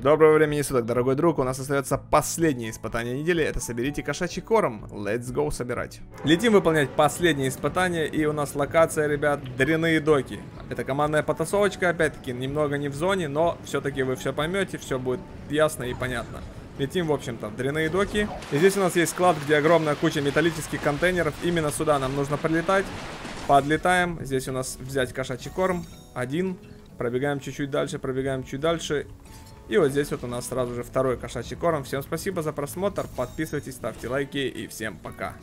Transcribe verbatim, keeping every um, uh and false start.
Доброго времени суток, дорогой друг. У нас остается последнее испытание недели. Это соберите кошачий корм. Let's go собирать. Летим выполнять последнее испытание. И у нас локация, ребят, дряные доки. Это командная потасовочка. Опять-таки, немного не в зоне, но все-таки вы все поймете. Все будет ясно и понятно. Летим, в общем-то, в дряные доки. И здесь у нас есть склад, где огромная куча металлических контейнеров. Именно сюда нам нужно прилетать. Подлетаем. Здесь у нас взять кошачий корм. Один. Пробегаем чуть-чуть дальше, пробегаем чуть дальше. И вот здесь вот у нас сразу же второй кошачий корм. Всем спасибо за просмотр, подписывайтесь, ставьте лайки и всем пока.